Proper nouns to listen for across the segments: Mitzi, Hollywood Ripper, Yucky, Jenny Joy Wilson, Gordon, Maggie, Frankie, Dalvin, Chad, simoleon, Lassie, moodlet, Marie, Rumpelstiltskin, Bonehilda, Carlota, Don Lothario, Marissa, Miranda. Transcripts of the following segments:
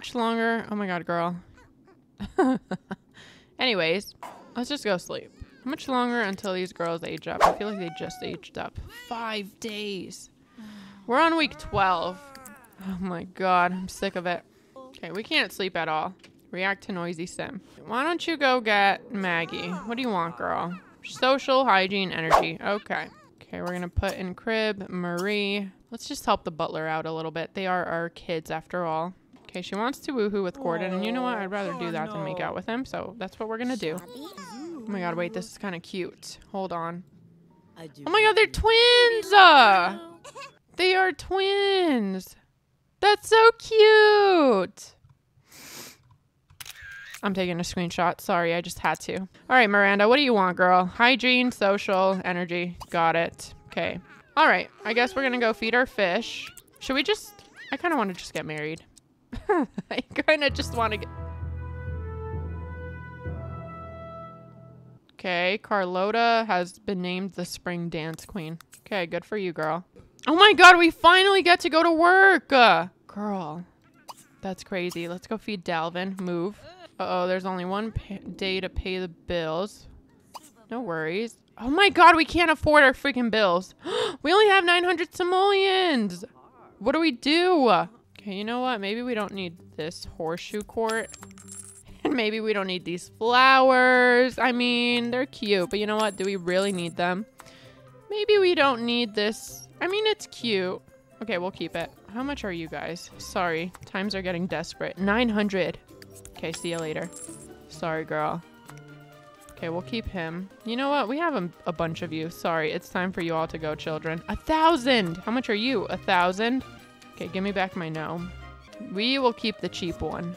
much longer. Oh my God, girl. Anyways, let's just go sleep. How much longer until these girls age up? I feel like they just aged up. 5 days. We're on week 12. Oh my God, I'm sick of it. Okay, we can't sleep at all. React to noisy sim. Why don't you go get Maggie? What do you want, girl? Social, hygiene, energy. Okay. Okay, we're gonna put in crib, Marie. Let's just help the butler out a little bit. They are our kids after all. Okay, she wants to woohoo with Gordon, and you know what? I'd rather do that than make out with him, so that's what we're gonna do. Oh my God, wait, this is kind of cute. Hold on. Oh my God, they're twins! They are twins! That's so cute! I'm taking a screenshot. Sorry, I just had to. All right, Miranda, what do you want, girl? Hygiene, social, energy. Got it. Okay. All right, I guess we're going to go feed our fish. Should we just... I kind of want to just get married. I kind of just want to get... Okay, Carlota has been named the Spring Dance Queen. Okay, good for you, girl. Oh my God, we finally get to go to work! Girl, that's crazy. Let's go feed Dalvin. Move. Uh-oh, there's only one day to pay the bills. No worries. Oh my God, we can't afford our freaking bills. We only have 900 simoleons. What do we do? Okay, you know what? Maybe we don't need this horseshoe court. And maybe we don't need these flowers. I mean, they're cute, but you know what? Do we really need them? Maybe we don't need this. I mean, it's cute. Okay, we'll keep it. How much are you guys? Sorry, times are getting desperate. 900. Okay, see you later. Sorry, girl. Okay, we'll keep him. You know what? We have a bunch of you. Sorry, it's time for you all to go, children. 1,000! How much are you? 1,000? Okay, give me back my gnome. We will keep the cheap one.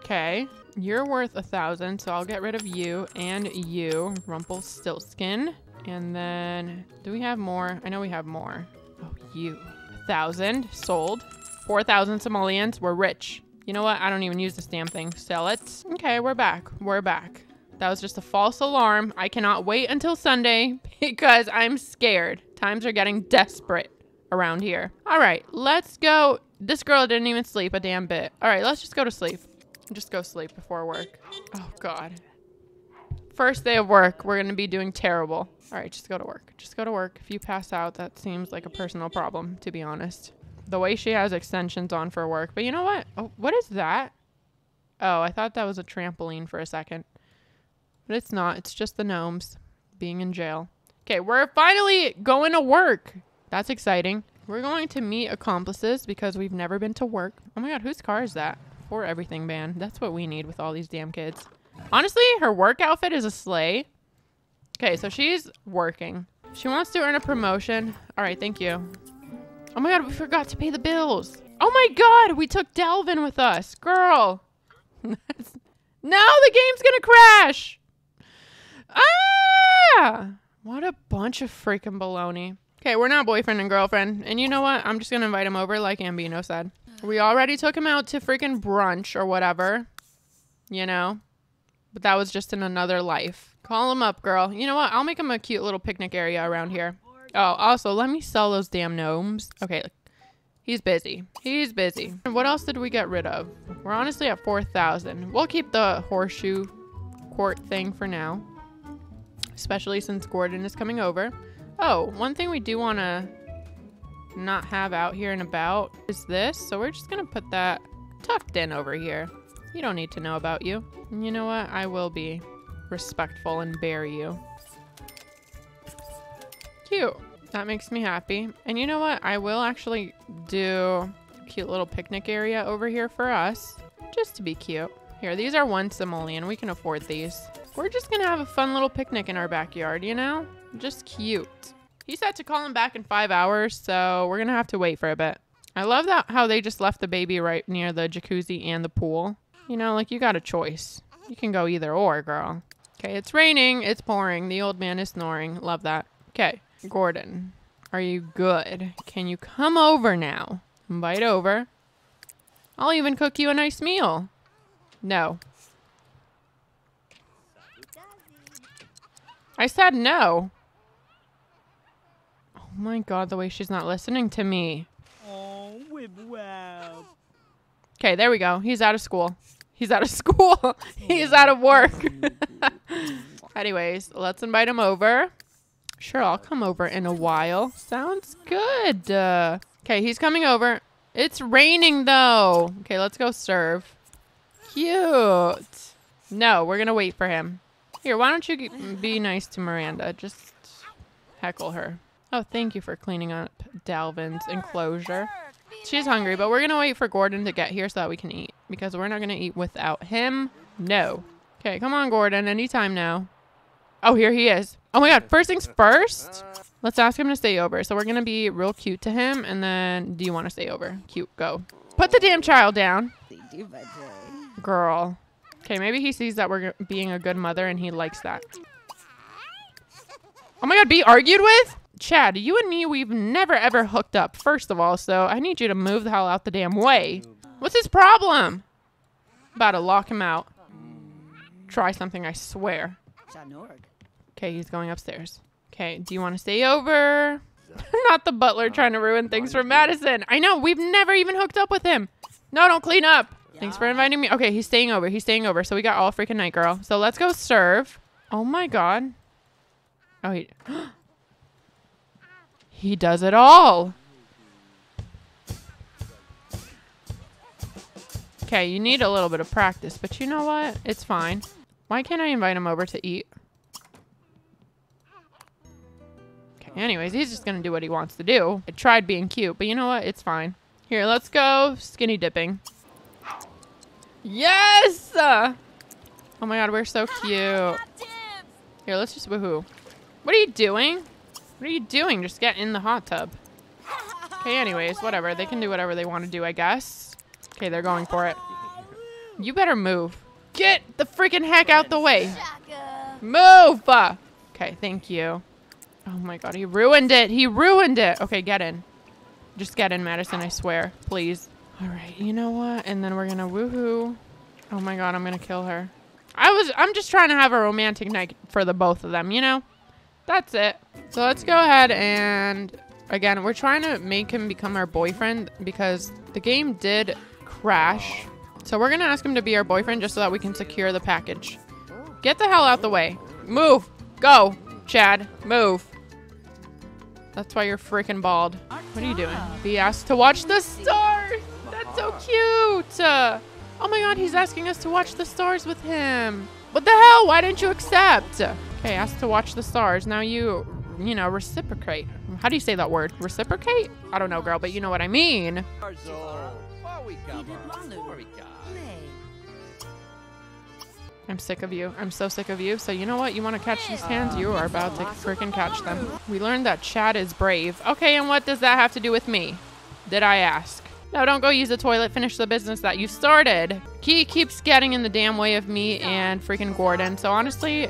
Okay, you're worth 1,000, so I'll get rid of you and you, Rumpelstiltskin. And then, do we have more? I know we have more. Oh, you. 1,000. Sold. 4,000 simoleons. We're rich. You know what? I don't even use this damn thing. Sell it. Okay, we're back. We're back. That was just a false alarm. I cannot wait until Sunday because I'm scared. Times are getting desperate around here. All right, let's go. This girl didn't even sleep a damn bit. All right, let's just go to sleep. Just go sleep before work. Oh, God. First day of work, we're going to be doing terrible. All right, just go to work. Just go to work. If you pass out, that seems like a personal problem, to be honest. The way she has extensions on for work. But you know what? Oh, what is that? Oh, I thought that was a trampoline for a second. But it's not. It's just the gnomes being in jail. Okay, we're finally going to work. That's exciting. We're going to meet accomplices because we've never been to work. Oh my God, whose car is that? For everything, man. That's what we need with all these damn kids. Honestly, her work outfit is a sleigh. Okay, so she's working. She wants to earn a promotion. All right, thank you. Oh my God, we forgot to pay the bills. Oh my God, we took Dalvin with us. Girl. No, the game's gonna crash. Ah! What a bunch of freaking baloney. Okay, we're not boyfriend and girlfriend. And you know what? I'm just gonna invite him over like Ambino said. We already took him out to freaking brunch or whatever. You know? But that was just in another life. Call him up, girl. You know what? I'll make him a cute little picnic area around here. Oh, also, let me sell those damn gnomes. Okay, look. He's busy. He's busy. And what else did we get rid of? We're honestly at 4,000. We'll keep the horseshoe court thing for now. Especially since Gordon is coming over. Oh, one thing we do want to not have out here and about is this. So we're just going to put that tucked in over here. You don't need to know about you. And you know what? I will be respectful and bury you. Cute. That makes me happy. And you know what? I will actually do a cute little picnic area over here for us. Just to be cute. Here, these are 1 simoleon. We can afford these. We're just going to have a fun little picnic in our backyard, you know? Just cute. He said to call him back in 5 hours, so we're going to have to wait for a bit. I love that how they just left the baby right near the jacuzzi and the pool. You know, like you got a choice. You can go either or, girl. Okay, it's raining. It's pouring. The old man is snoring. Love that. Okay. Gordon, are you good? Can you come over now? Invite over. I'll even cook you a nice meal. No. I said no. Oh my God, the way she's not listening to me. Oh, whip wow. Okay, there we go. He's out of school. He's out of school. He's out of work. Anyways, let's invite him over. Sure, I'll come over in a while. Sounds good. Okay, he's coming over. It's raining, though. Okay, let's go serve. Cute. No, we're going to wait for him. Here, why don't you be nice to Miranda? Just heckle her. Oh, thank you for cleaning up Dalvin's enclosure. She's hungry, but we're going to wait for Gordon to get here so that we can eat. Because we're not going to eat without him. No. Okay, come on, Gordon. Anytime now. Oh, here he is. Oh, my God. First things first. Let's ask him to stay over. So we're going to be real cute to him. And then, do you want to stay over? Cute. Go. Put the damn child down. Girl. Okay, maybe he sees that we're being a good mother and he likes that. Oh, my God. Be argued with? Chad, you and me, we've never, ever hooked up, first of all. So I need you to move the hell out the damn way. What's his problem? About to lock him out. Try something, I swear. Okay, he's going upstairs. Okay, do you want to stay over? Not the butler trying to ruin things for Madison. I know, we've never even hooked up with him. No, don't clean up. Thanks for inviting me. Okay, he's staying over. He's staying over. So we got all freaking night, girl. So let's go serve. Oh, my God. Oh, he... He does it all. Okay, you need a little bit of practice, but you know what? It's fine. Why can't I invite him over to eat? Okay, anyways, he's just gonna do what he wants to do. I tried being cute, but you know what? It's fine. Here, let's go skinny dipping. Yes! Oh my God, we're so cute. Here, let's just woohoo. What are you doing? What are you doing? Just get in the hot tub. Okay, anyways, whatever. They can do whatever they want to do, I guess. Okay, they're going for it. You better move. Get the freaking heck out the way. Move! Okay, thank you. Oh my God, he ruined it. He ruined it. Okay, get in. Just get in, Madison, I swear. Please. All right, you know what? And then we're going to woohoo. Oh my God, I'm going to kill her. I'm just trying to have a romantic night for the both of them, you know? That's it. So let's go ahead and, again, we're trying to make him become our boyfriend because the game did crash. So we're going to ask him to be our boyfriend just so that we can secure the package. Get the hell out the way. Move. Go, Chad. Move. That's why you're freaking bald. What are you doing? Be asked to watch the stars. That's so cute. Oh my God, he's asking us to watch the stars with him. What the hell? Why didn't you accept? Okay, asked to watch the stars. Now you know, reciprocate. How do you say that word? Reciprocate? I don't know, girl, but you know what I mean. I'm sick of you. I'm so sick of you. So you know what? You want to catch these hands? You are about to freaking catch them. We learned that Chad is brave. Okay, and what does that have to do with me? Did I ask? No, don't go use the toilet. Finish the business that you started. He keeps getting in the damn way of me and freaking Gordon. So honestly...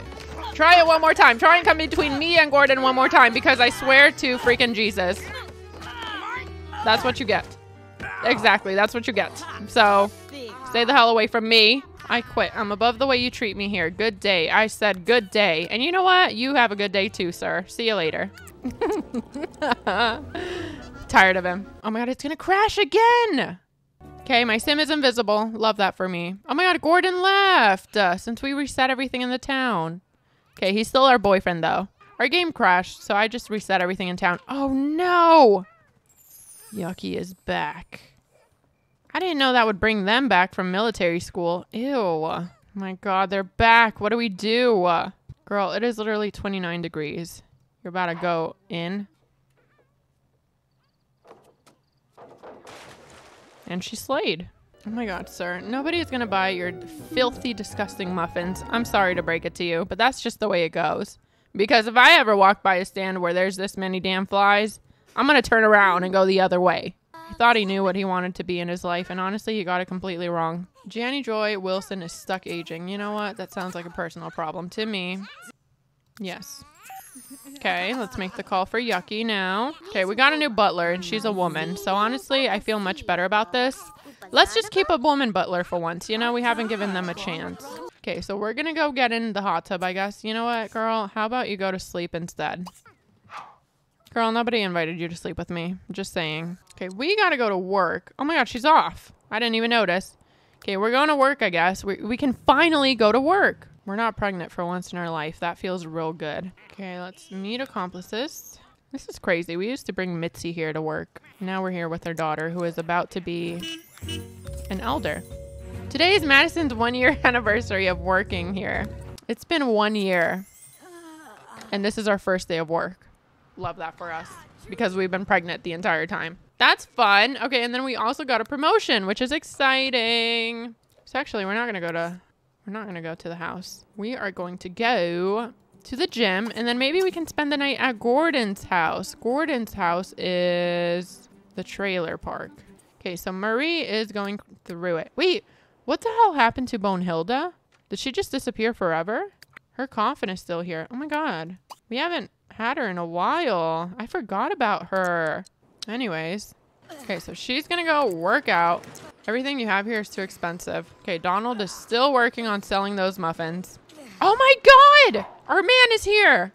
Try it one more time. Try and come between me and Gordon one more time because I swear to freaking Jesus. That's what you get. Exactly. That's what you get. So stay the hell away from me. I quit. I'm above the way you treat me here. Good day. I said good day. And you know what? You have a good day too, sir. See you later. Tired of him. Oh my God, it's going to crash again. Okay, my sim is invisible. Love that for me. Oh my God, Gordon left since we reset everything in the town. Okay, he's still our boyfriend, though. Our game crashed, so I just reset everything in town. Oh, no! Yucky is back. I didn't know that would bring them back from military school. Ew. My God, they're back. What do we do? Girl, it is literally 29 degrees. You're about to go in. And she slayed. Oh my God, sir. Nobody is going to buy your filthy, disgusting muffins. I'm sorry to break it to you, but that's just the way it goes. Because if I ever walk by a stand where there's this many damn flies, I'm going to turn around and go the other way. He thought he knew what he wanted to be in his life, and honestly, he got it completely wrong. Jenny Joy Wilson is stuck aging. You know what? That sounds like a personal problem to me. Yes. Okay, let's make the call for Yucky now. Okay, we got a new butler, and she's a woman. So honestly, I feel much better about this. Let's just keep a woman butler for once. You know, we haven't given them a chance. Okay, so we're going to go get in the hot tub, I guess. You know what, girl? How about you go to sleep instead? Girl, nobody invited you to sleep with me. Just saying. Okay, we got to go to work. Oh my God, she's off. I didn't even notice. Okay, we're going to work, I guess. We can finally go to work. We're not pregnant for once in our life. That feels real good. Okay, let's meet accomplices. This is crazy. We used to bring Mitzi here to work. Now we're here with her daughter, who is about to be an elder. Today is Madison's one-year anniversary of working here. It's been 1 year. And this is our first day of work. Love that for us, because we've been pregnant the entire time. That's fun. Okay, and then we also got a promotion, which is exciting. So actually, we're not gonna go to the house. We are going to go to the gym, and then maybe we can spend the night at Gordon's house. Gordon's house is the trailer park. Okay, so Marie is going through it. Wait, what the hell happened to Bonehilda? Did she just disappear forever? Her coffin is still here. Oh my God. We haven't had her in a while. I forgot about her. Anyways. Okay, so she's gonna go work out. Everything you have here is too expensive. Okay, Donald is still working on selling those muffins. Oh my God! Our man is here!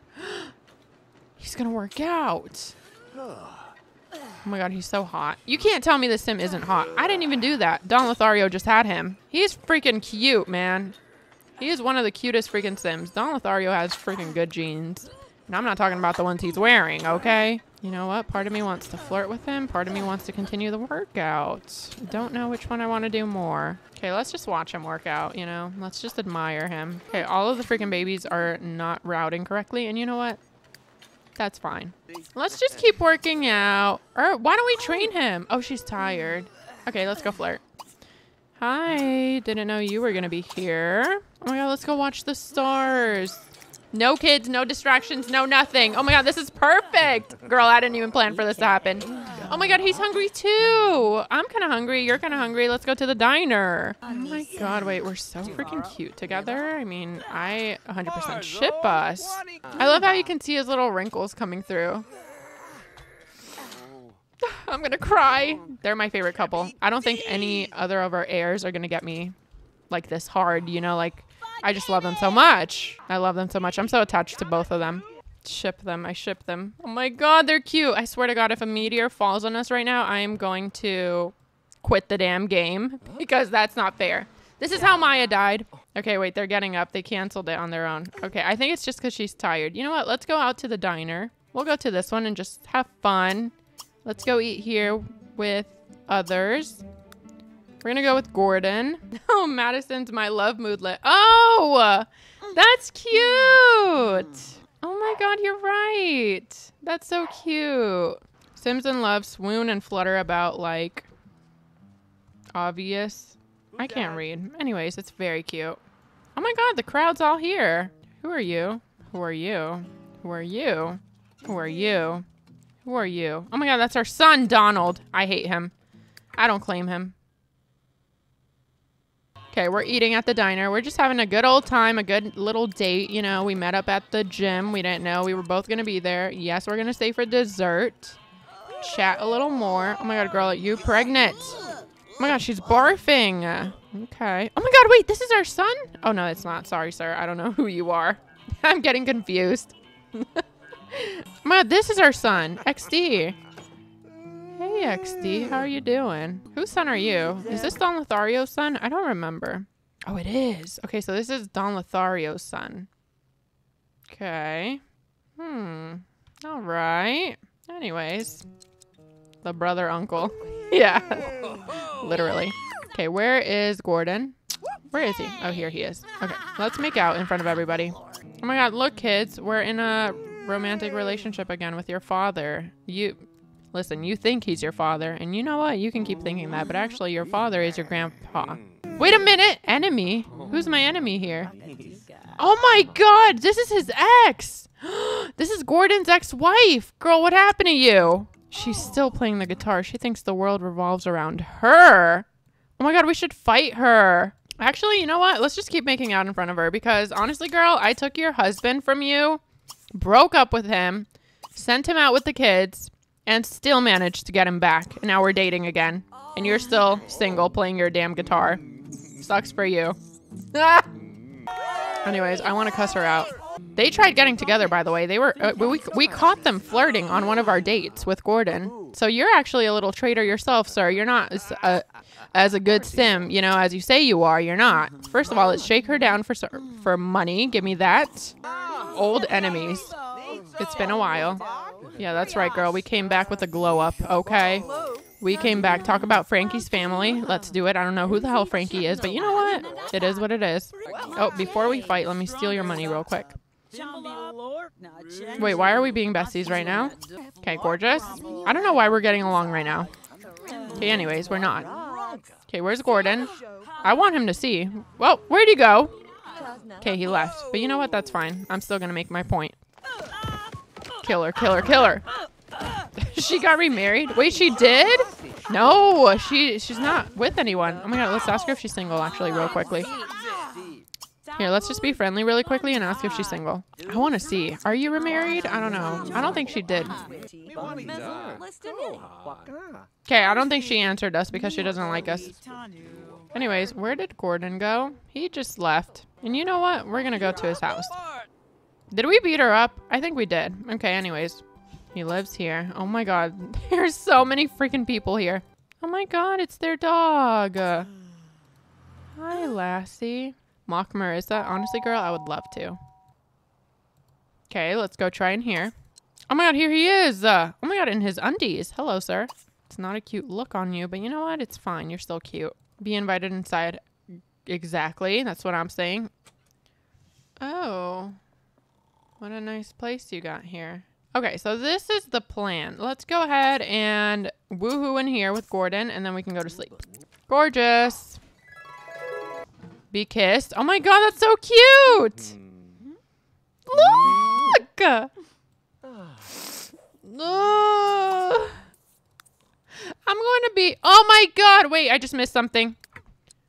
He's gonna work out. Oh my God, he's so hot. You can't tell me the sim isn't hot. I didn't even do that. Don Lothario just had him. He's freaking cute, man. He is one of the cutest freaking sims. Don Lothario has freaking good genes. And I'm not talking about the ones he's wearing, okay? You know what? Part of me wants to flirt with him. Part of me wants to continue the workout. Don't know which one I want to do more. Okay, let's just watch him work out, you know? Let's just admire him. Okay, all of the freaking babies are not routing correctly. And you know what? That's fine. Let's just keep working out. Or why don't we train him? Oh, she's tired. Okay, let's go flirt. Hi, didn't know you were gonna be here. Oh my God, let's go watch the stars. No kids, no distractions, no nothing. Oh my God, this is perfect. Girl, I didn't even plan for this to happen. Oh my God, he's hungry too. I'm kind of hungry, you're kind of hungry. Let's go to the diner. Oh my God, wait, we're so freaking cute together. I mean, I 100% ship us. I love how you can see his little wrinkles coming through. I'm gonna cry. They're my favorite couple. I don't think any other of our heirs are gonna get me like this hard, you know, like I just love them so much. I love them so much. I'm so attached to both of them. Ship them. I ship them. Oh my God, they're cute. I swear to God, if a meteor falls on us right now, I am going to quit the damn game because that's not fair. This is how Maya died. Okay, wait, they're getting up. They canceled it on their own. Okay, I think it's just because she's tired. You know what? Let's go out to the diner. We'll go to this one and just have fun. Let's go eat here with others. We're gonna go with Gordon. Oh, Madison's my love moodlet. Oh, that's cute. Oh my God, you're right. That's so cute. Sims in love swoon and flutter about like obvious. I can't read. Anyways, it's very cute. Oh my God, the crowd's all here. Who are you? Who are you? Who are you? Who are you? Who are you? Oh my God, that's our son, Donald. I hate him. I don't claim him. Okay, we're eating at the diner. We're just having a good old time, a good little date. You know, we met up at the gym. We didn't know we were both going to be there. Yes, we're going to stay for dessert. Chat a little more. Oh my God, girl, are you pregnant? Oh my God, she's barfing. Okay. Oh my God, wait, this is our son? Oh no, it's not. Sorry, sir. I don't know who you are. I'm getting confused. Ma, this is our son, XD. Hey, XD, how are you doing? Whose son are you? Is this Don Lothario's son? I don't remember. Oh, it is. Okay, so this is Don Lothario's son. Okay. All right. Anyways, the brother uncle. Yeah, literally. Okay, where is Gordon? Where is he? Oh, here he is. Okay, let's make out in front of everybody. Oh my God, look, kids, we're in a romantic relationship again with your father. You listen, you think he's your father, and you know what, you can keep thinking that, but actually your father is your grandpa. Wait a minute, enemy? Who's my enemy here? Oh my God, this is his ex. This is Gordon's ex-wife. Girl, what happened to you? She's still playing the guitar. She thinks the world revolves around her. Oh my God, we should fight her. Actually, you know what, let's just keep making out in front of her, because honestly, girl, I took your husband from you, broke up with him, sent him out with the kids, and still managed to get him back. And now we're dating again. And you're still single playing your damn guitar. Sucks for you. Ah! Anyways, I want to cuss her out. They tried getting together, by the way. They were we caught them flirting on one of our dates with Gordon. So you're actually a little traitor yourself, sir. You're not as a good sim, you know, as you say you are. You're not. First of all, let's shake her down for money. Give me that. Old enemies. It's been a while. Yeah, that's right, girl. We came back with a glow up. Okay. We came back. Talk about Frankie's family. Let's do it. I don't know who the hell Frankie is, but you know what? It is what it is. Oh, before we fight, let me steal your money real quick. Wait, why are we being besties right now? Okay, gorgeous. I don't know why we're getting along right now. Okay, anyways, we're not. Okay, where's Gordon? I want him to see. Well, where'd he go? Okay, he left. But you know what? That's fine. I'm still gonna make my point. Kill her, kill her, kill her. She got remarried. Wait, she did? No, she's not with anyone. Oh my god, let's ask her if she's single actually real quickly. Here, let's just be friendly really quickly and ask if she's single. I want to see. Are you remarried? I don't know. I don't think she did. Okay, I don't think she answered us because she doesn't like us. Anyways, where did Gordon go? He just left. And you know what? We're going to go to his house. Did we beat her up? I think we did. Okay, anyways. He lives here. Oh my god. There's so many freaking people here. Oh my god, it's their dog. Hi, Lassie. Mock Marissa. Honestly, girl, I would love to. Okay, let's go try in here. Oh my god, here he is. Oh my god, in his undies. Hello, sir. It's not a cute look on you, but you know what? It's fine. You're still cute. Be invited inside. Exactly. That's what I'm saying. Oh. What a nice place you got here. Okay, so this is the plan. Let's go ahead and woohoo in here with Gordon, and then we can go to sleep. Gorgeous. Be kissed. Oh my god, that's so cute! Look! Oh. I'm going to be... Oh my god! Wait, I just missed something.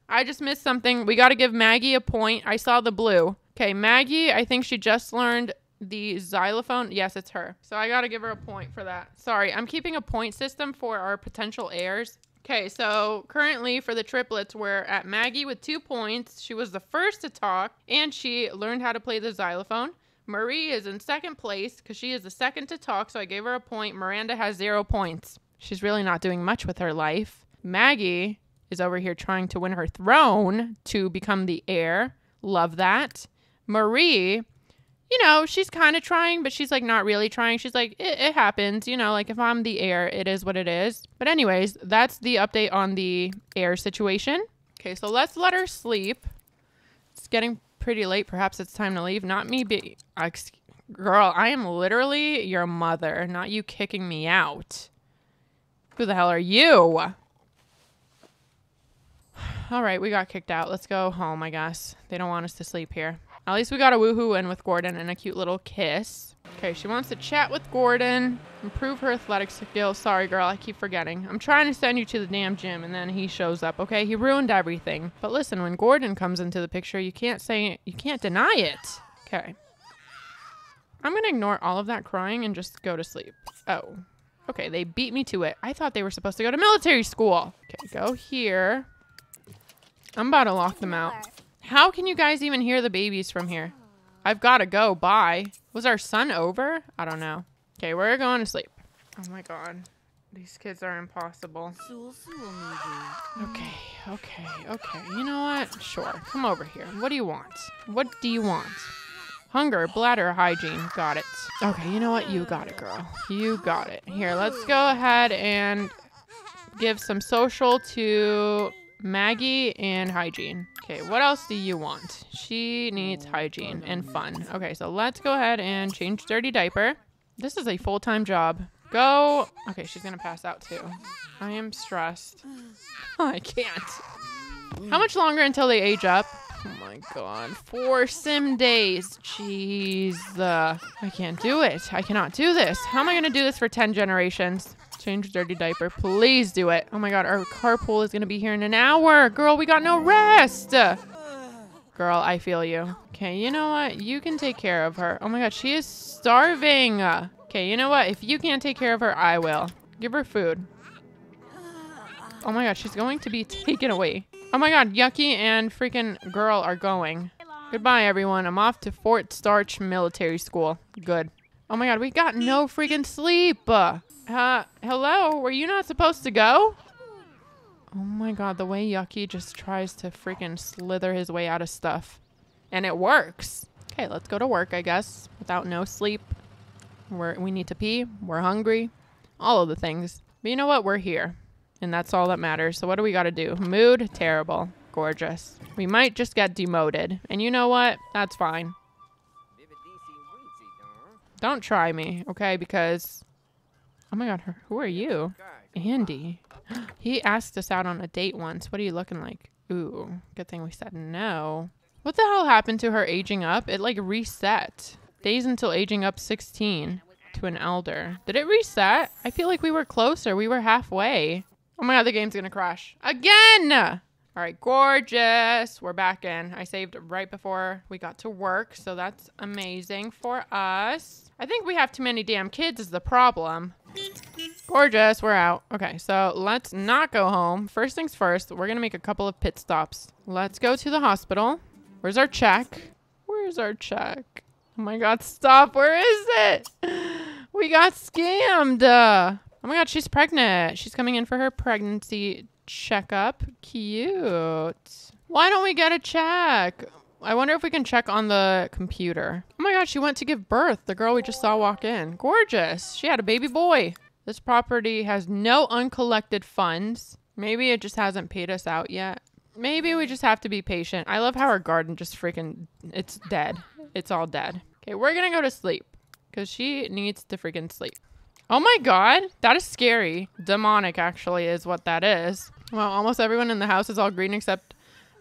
I just missed something. We got to give Maggie a point. I saw the blue. Okay, Maggie, I think she just learned the xylophone. Yes, it's her. So I got to give her a point for that. Sorry, I'm keeping a point system for our potential heirs. Okay, so currently for the triplets, we're at Maggie with 2 points. She was the first to talk, and she learned how to play the xylophone. Marie is in second place because she is the second to talk, so I gave her a point. Miranda has 0 points. She's really not doing much with her life. Maggie is over here trying to win her throne to become the heir. Love that. Marie, you know, she's kind of trying, but she's like not really trying. She's like, it happens, you know, like if I'm the heir, it is what it is. But anyways, that's the update on the heir situation. Okay, so let's let her sleep. It's getting pretty late. Perhaps it's time to leave. Not me be... Girl, I am literally your mother, not you kicking me out. Who the hell are you? All right, we got kicked out. Let's go home, I guess. They don't want us to sleep here. At least we got a woohoo in with Gordon and a cute little kiss. Okay, she wants to chat with Gordon, improve her athletic skills. Sorry, girl, I keep forgetting. I'm trying to send you to the damn gym, and then he shows up, okay? He ruined everything. But listen, when Gordon comes into the picture, you can't deny it. Okay. I'm gonna ignore all of that crying and just go to sleep. Oh. Okay, they beat me to it. I thought they were supposed to go to military school. Okay, go here. I'm about to lock them out. How can you guys even hear the babies from here? I've got to go. Bye. Was our son over? I don't know. Okay, we're going to sleep. Oh my god. These kids are impossible. Okay, okay, okay. You know what? Sure. Come over here. What do you want? What do you want? Hunger, bladder, hygiene. Got it. Okay, you know what? You got it, girl. You got it. Here, let's go ahead and give some social to Maggie and hygiene. Okay, what else do you want? She needs hygiene and fun. Okay, so let's go ahead and change dirty diaper. This is a full-time job. Go. Okay, she's gonna pass out too. I am stressed. Oh, I can't. How much longer until they age up? Oh my god, 4 sim days. Jeez, I can't do it. I cannot do this. How am I gonna do this for 10 generations? Change dirty diaper. Please do it. Oh my god, our carpool is gonna be here in an hour. Girl, we got no rest. Girl, I feel you. Okay, you know what? You can take care of her. Oh my god, she is starving. Okay, you know what? If you can't take care of her, I will. Give her food. Oh my god, she's going to be taken away. Oh my god, Yucky and freaking girl are going. Goodbye, everyone. I'm off to Fort Starch Military School. Good. Oh my god, we got no freaking sleep. Hello? Were you not supposed to go? Oh my god, the way Yucky just tries to freaking slither his way out of stuff. And it works. Okay, let's go to work, I guess. Without no sleep. We need to pee. We're hungry. All of the things. But you know what? We're here. And that's all that matters. So what do we gotta do? Mood? Terrible. Gorgeous. We might just get demoted. And you know what? That's fine. Don't try me, okay? Because... Oh my god, who are you? Andy. He asked us out on a date once. What are you looking like? Ooh, good thing we said no. What the hell happened to her aging up? It like reset. Days until aging up 16 to an elder. Did it reset? I feel like we were closer. We were halfway. Oh my god, the game's gonna crash. Again! All right, gorgeous. We're back in. I saved right before we got to work, so that's amazing for us. I think we have too many damn kids is the problem. Gorgeous, we're out. Okay, so let's not go home. First things first, we're gonna make a couple of pit stops. Let's go to the hospital. Where's our check? Where's our check? Oh my god, stop. Where is it? We got scammed. Oh my god, she's pregnant. She's coming in for her pregnancy checkup. Cute. Why don't we get a check? I wonder if we can check on the computer. Oh my god, she went to give birth. The girl we just saw walk in. Gorgeous. She had a baby boy. This property has no uncollected funds. Maybe it just hasn't paid us out yet. Maybe we just have to be patient. I love how our garden just freaking... It's dead. It's all dead. Okay, we're gonna go to sleep. Because she needs to freaking sleep. Oh my god, that is scary. Demonic, actually, is what that is. Well, almost everyone in the house is all green except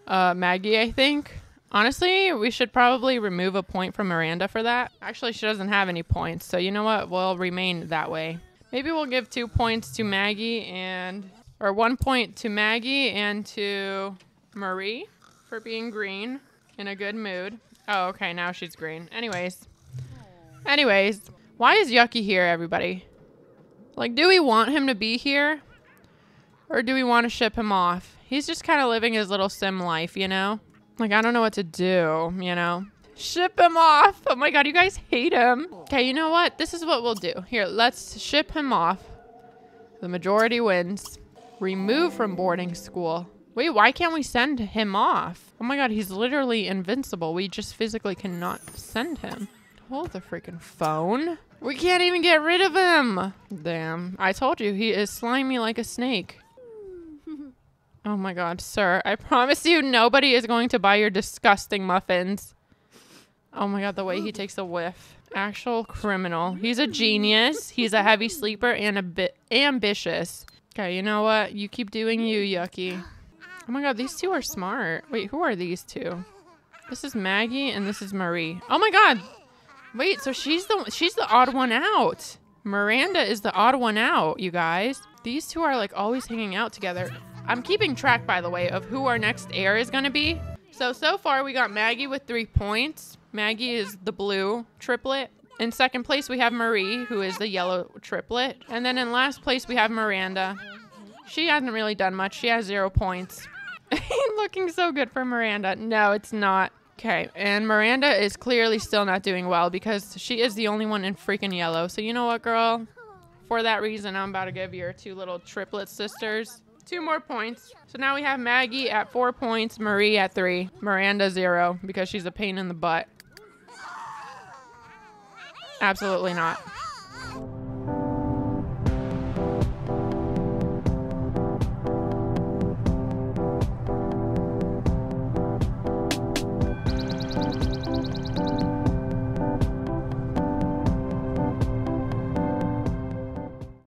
Maggie, I think. Honestly, we should probably remove a point from Miranda for that. Actually, she doesn't have any points, so you know what? We'll remain that way. Maybe we'll give 2 points to Maggie and... Or 1 point to Maggie and to Marie for being green in a good mood. Oh, okay, now she's green. Anyways, why is Yucky here, everybody? Like, do we want him to be here? Or do we want to ship him off? He's just kind of living his little sim life, you know? Like, I don't know what to do, you know? Ship him off. Oh my god, you guys hate him. Okay, you know what? This is what we'll do. Here, let's ship him off. The majority wins. Remove from boarding school. Wait, why can't we send him off? Oh my god, he's literally invincible. We just physically cannot send him. Hold the freaking phone. We can't even get rid of him. Damn, I told you, he is slimy like a snake. Oh my god, sir. I promise you nobody is going to buy your disgusting muffins. Oh my god, the way he takes a whiff. Actual criminal. He's a genius. He's a heavy sleeper and a bit ambitious. Okay, you know what? You keep doing you, Yucky. Oh my god, these two are smart. Wait, who are these two? This is Maggie and this is Marie. Oh my god! Wait, so she's the odd one out. Miranda is the odd one out, you guys. These two are like always hanging out together. I'm keeping track, by the way, of who our next heir is gonna be. So far we got Maggie with 3 points. Maggie is the blue triplet. In second place, we have Marie, who is the yellow triplet. And then in last place, we have Miranda. She hasn't really done much. She has 0 points. Looking so good for Miranda. No, it's not. Okay, and Miranda is clearly still not doing well because she is the only one in freaking yellow. So you know what, girl? For that reason, I'm about to give your two little triplet sisters 2 more points. So now we have Maggie at 4 points, Marie at 3, Miranda 0 because she's a pain in the butt. Absolutely not.